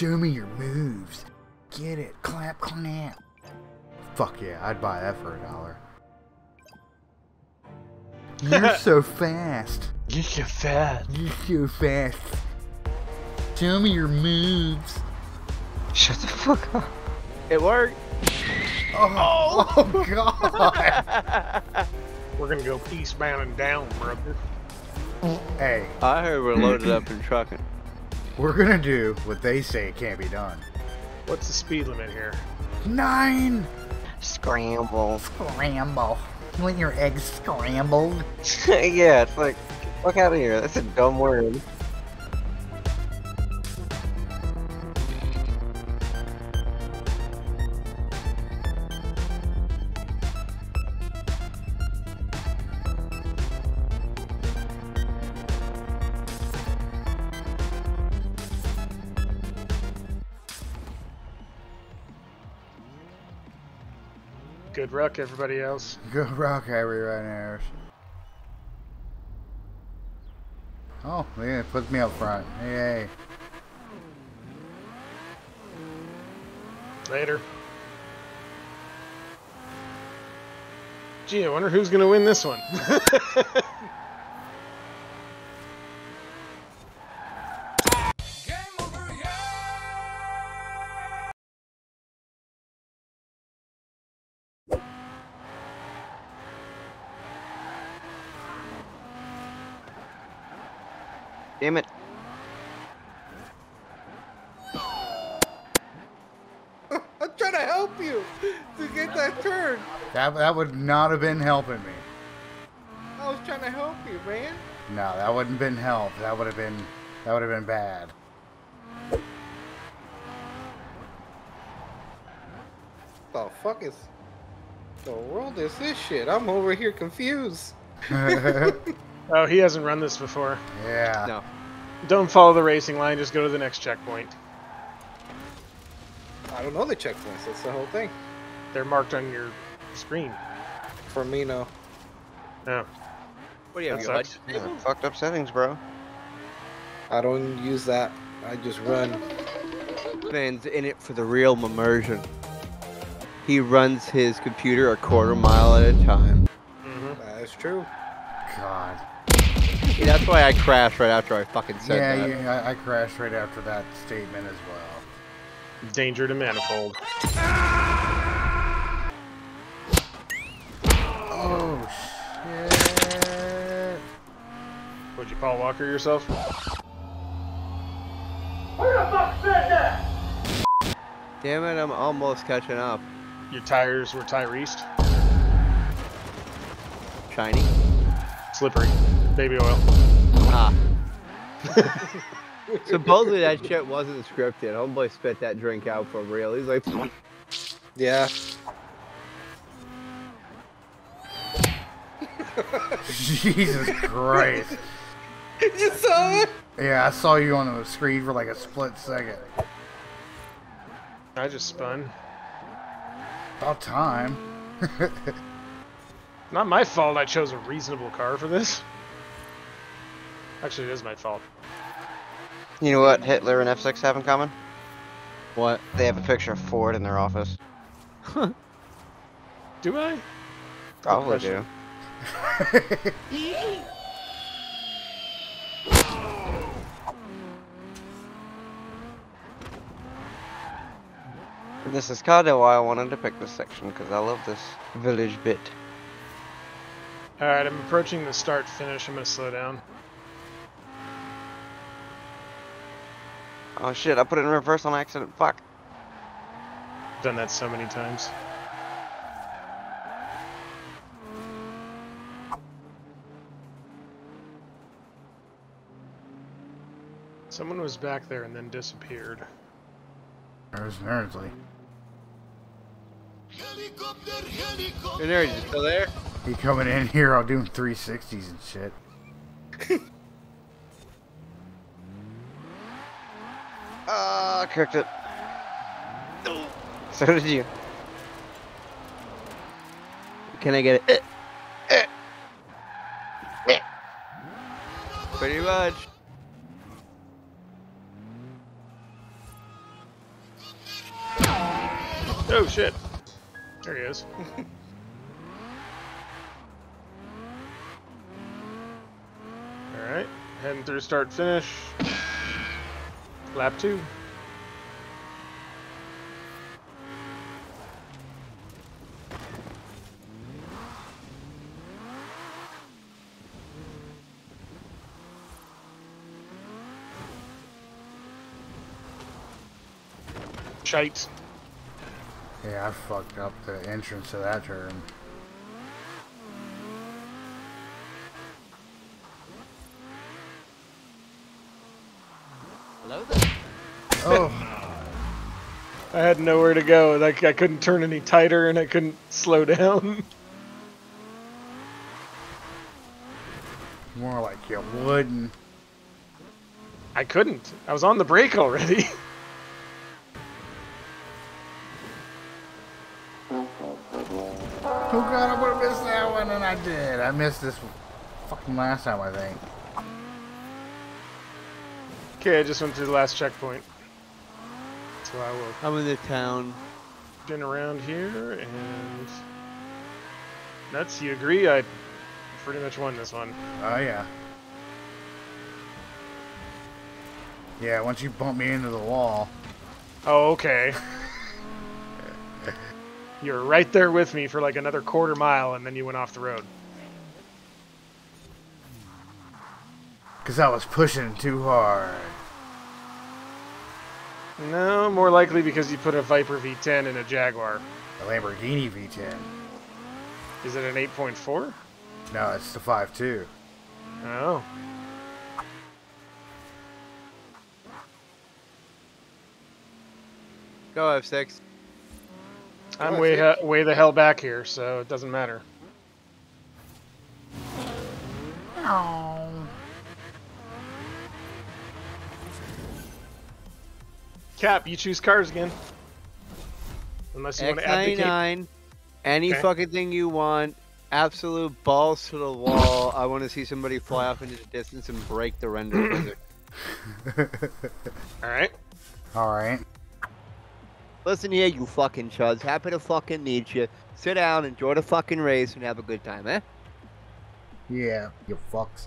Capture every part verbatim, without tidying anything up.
Show me your moves. Get it. Clap, clap. Fuck yeah, I'd buy that for a dollar. You're so fast. You're so fast. You're so fast. Show me your moves. Shut the fuck up. It worked. Oh, oh god. We're gonna go eastbound and down, brother. Hey. I heard we're loaded up and trucking. We're gonna do what they say can't be done. What's the speed limit here? Nine! Scramble. Scramble. You want your eggs scrambled? Yeah, it's like, get the fuck out of here. That's a dumb word. Good rock, everybody else. Good rock, every runners. Oh, yeah, it puts me up front. Yay. Later. Gee, I wonder who's going to win this one. Damn it. I'm trying to help you to get that turn. That, that would not have been helping me. I was trying to help you, man. No, that wouldn't have been help. That would have been, that would have been bad. The fuck is the world is this shit? I'm over here confused. Oh, he hasn't run this before. Yeah. No. Don't follow the racing line, just go to the next checkpoint. I don't know the checkpoints, that's the whole thing. They're marked on your screen. For me, no. No. What do you have, you yeah. fucked up settings, bro. I don't use that. I just run. Man's in it for the real immersion. He runs his computer a quarter mile at a time. Mm-hmm. That's true. God. Yeah, that's why I crashed right after I fucking said yeah, that. Yeah, I, I crashed right after that statement as well. Danger to manifold. Ah! Oh, shit. Would you Paul Walker yourself? Who the fuck said that? Damn it, I'm almost catching up. Your tires were Tyrese'd? Shiny. Slippery. Baby oil. Ah. Supposedly that shit wasn't scripted. Homeboy spit that drink out for real. He's like... Yeah. Jesus Christ. You saw it? Yeah, I saw you on the screen for like a split second. I just spun. About time. Not my fault I chose a reasonable car for this. Actually, it is my fault. You know what Hitler and F six have in common? What? They have a picture of Ford in their office. Do I? Probably do. This is kind of why I wanted to pick this section, because I love this village bit. Alright, I'm approaching the start finish. I'm gonna slow down. Oh shit, I put it in reverse on accident. Fuck. Done that so many times. Someone was back there and then disappeared. There's N three R D S L Y. Helicopter, helicopter. N three R D S L Y still there? He coming in here, I'll do him three sixties and shit. Ah, uh, cooked it. So did you. Can I get it? Pretty much. Oh shit! There he is. Alright, heading through start finish. Lap two. Shite. Yeah, I fucked up the entrance to that turn. Hello there. Oh. I had nowhere to go. Like, I couldn't turn any tighter and I couldn't slow down. More like you wouldn't. I couldn't. I was on the brake already. Oh god, I would've missed that one, and I did. I missed this fucking last time, I think. Okay, I just went through the last checkpoint. So I will... I'm in the town. Been around here, and... Nuts, you agree? I pretty much won this one. Oh, yeah. Yeah, once you bump me into the wall... Oh, okay. You were right there with me for like another quarter mile, and then you went off the road. Because I was pushing too hard. No, more likely because you put a Viper V ten in a Jaguar. A Lamborghini V ten. Is it an eight point four? No, it's the five point two. Oh. Go F six. I'm way, uh, way the hell back here, so it doesn't matter. Oh. Cap, you choose cars again. Unless you want to advocate. Any okay. fucking thing you want. Absolute balls to the wall. I want to see somebody fly off into the distance and break the render. Alright. Alright. Listen here, you fucking chuds. Happy to fucking meet you. Sit down, enjoy the fucking race, and have a good time, eh? Yeah, you fucks.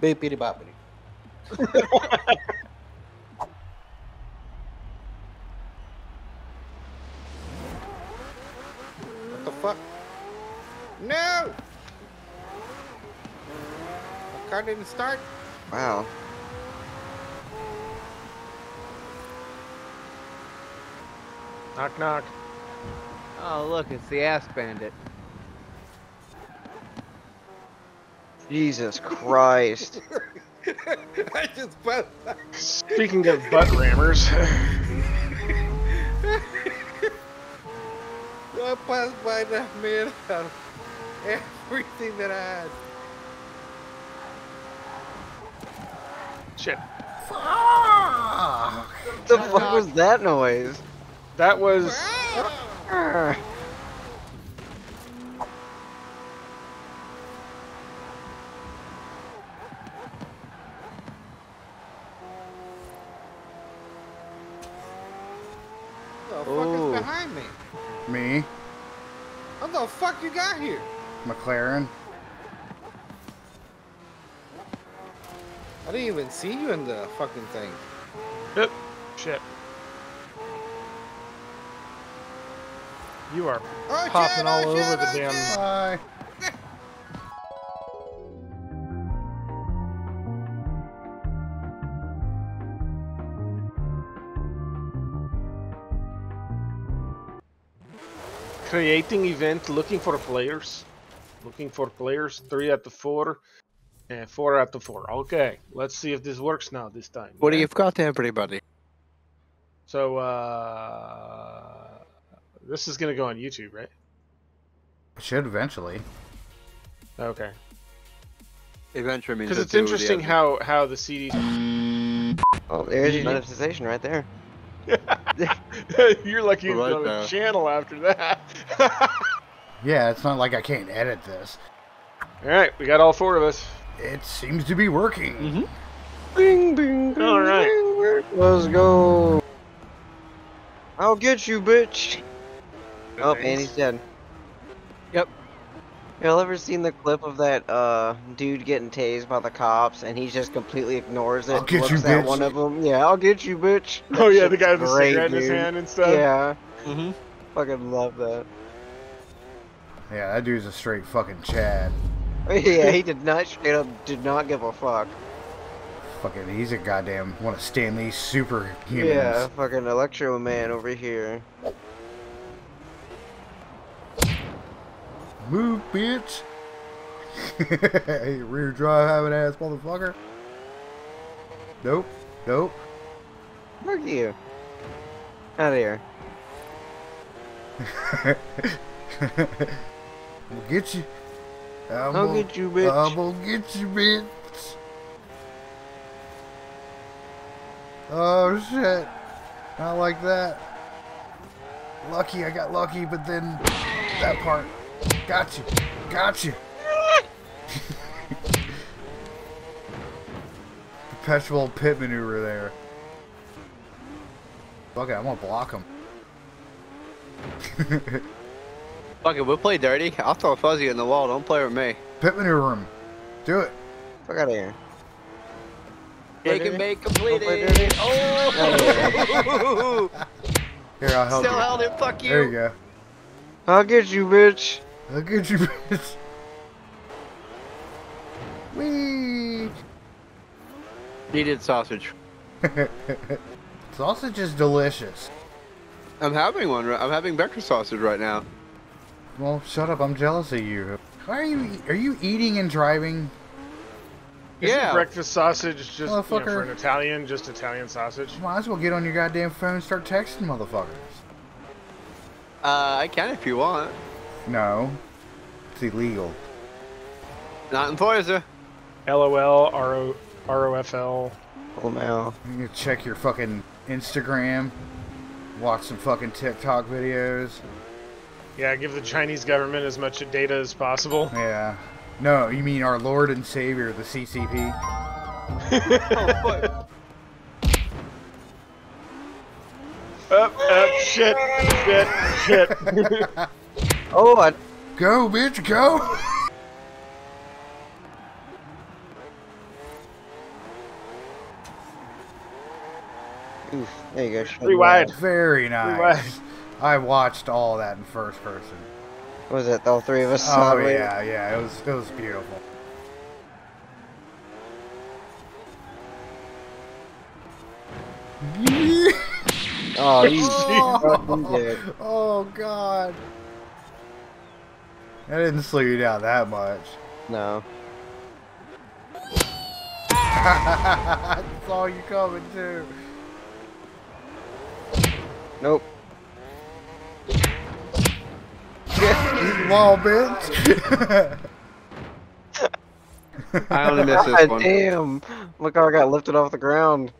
Bippity boppity. What the fuck? No! My car didn't start? Wow. Knock, knock. Oh, look, it's the ass bandit. Jesus Christ. I just butt. Speaking of butt rammers. I passed by that man out of everything that I had. Shit. Fuck! What the fuck knock. was that noise? That was... Wow. Who the Ooh. fuck is behind me? Me. What the fuck you got here? McLaren. I didn't even see you in the fucking thing. Yep. Shit. You are oh, popping shit, all oh, over shit, the damn... Oh, Creating event, looking for players. Looking for players, three out of four. And four out of four. Okay, let's see if this works now this time. What do you've got to everybody? So, uh... this is going to go on YouTube, right? It should eventually. Okay. Eventually means because it's interesting how, how the C D... Oh, there's your monetization right there. You're lucky to go to channel after that. Yeah, it's not like I can't edit this. Alright, we got all four of us. It seems to be working. Mm-hmm. Bing, bing, bing. Alright. Let's go. I'll get you, bitch. Good oh, and he's dead. Yep. Y'all ever seen the clip of that uh dude getting tased by the cops and he just completely ignores it? I'll get looks you, at bitch. One of them. Yeah, I'll get you, bitch. That oh yeah, the guy with the cigarette dude. in his hand and stuff. Yeah. Mhm. Fucking love that. Yeah, that dude's a straight fucking Chad. Yeah, he did not straight up did not give a fuck. Fucking, he's a goddamn one of Stan Lee's superhumans. Yeah, fucking Electro Man over here. Move, bitch! Rear drive having ass motherfucker. Nope, nope. Fuck you. Out of here. We'll get you. I'm I'll gonna, get you, bitch. I'm gonna get you, bitch. Oh shit! Not like that. Lucky, I got lucky, but then that part. Got you. Got you. Perpetual pit maneuver there. Fuck it, I'm gonna block him. Fuck it, we'll play dirty. I'll throw a fuzzy in the wall. Don't play with me. Pit maneuver him. Do it. Fuck out of here. Shake and bake completed. Oh! Here, I'll help Still you. Still held it. Fuck you. There you go. I'll get you, bitch. I'll get you, bitch. Wee. Needed sausage. Sausage is delicious. I'm having one. I'm having breakfast sausage right now. Well, shut up. I'm jealous of you. Why are you? Are you eating and driving? Isn't yeah. breakfast sausage just you know, for an Italian, just Italian sausage. Might as well get on your goddamn phone and start texting motherfuckers. Uh, I can if you want. No, it's illegal. Not in Forza. LOL, RO, ROFL. Oh no. You can check your fucking Instagram. Watch some fucking TikTok videos. Yeah, give the Chinese government as much data as possible. Yeah. No, you mean our Lord and Savior, the C C P? Oh, fuck. Up, up, shit, shit, shit. Oh, I... Go, bitch, go! Oof, there you go. Three wide. Very nice. Wide. I watched all that in first person. What was it? All three of us? Oh yeah, yeah. It was it was beautiful. Oh, you oh, did. Oh god. That didn't slow you down that much. No. I saw you coming too. Nope. Wall, bitch. I only missed this God one. Damn! Look how I got lifted off the ground.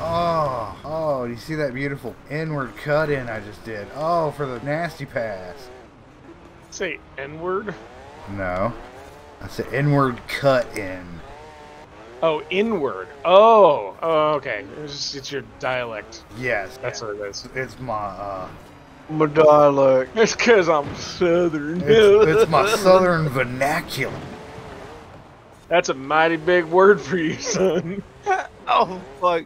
Oh, oh! You see that beautiful inward cut in I just did? Oh, for the nasty pass. Say N-word? No, I said inward cut in. Oh, inward. Oh, oh, okay. It's, just, it's your dialect. Yes. That's what it is. It's my, uh... my dialect. It's because I'm southern. It's, it's my southern vernacular. That's a mighty big word for you, son. Oh, fuck.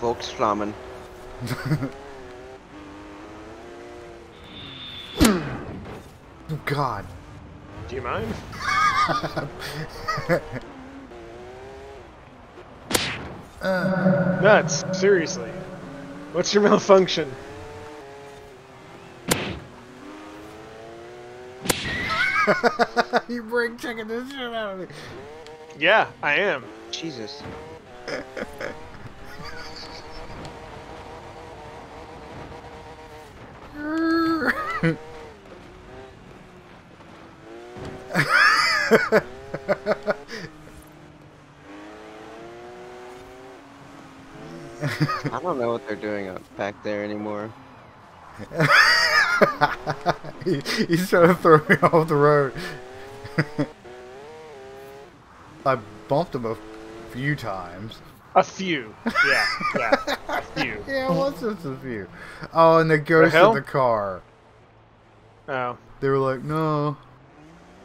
Volksflammen. Oh, God. Do you mind? uh, Nuts, seriously. What's your malfunction? You break checking this shit out of me. Yeah, I am. Jesus. I don't know what they're doing up back there anymore. he, he's trying to throw me off the road. I bumped him a few times. A few. Yeah, yeah. A few. Yeah, it was just a few. Oh, and the ghost the of the car. Oh. They were like, no.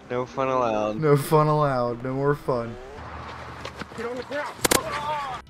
No fun allowed. No fun allowed. No more fun. Get on the ground.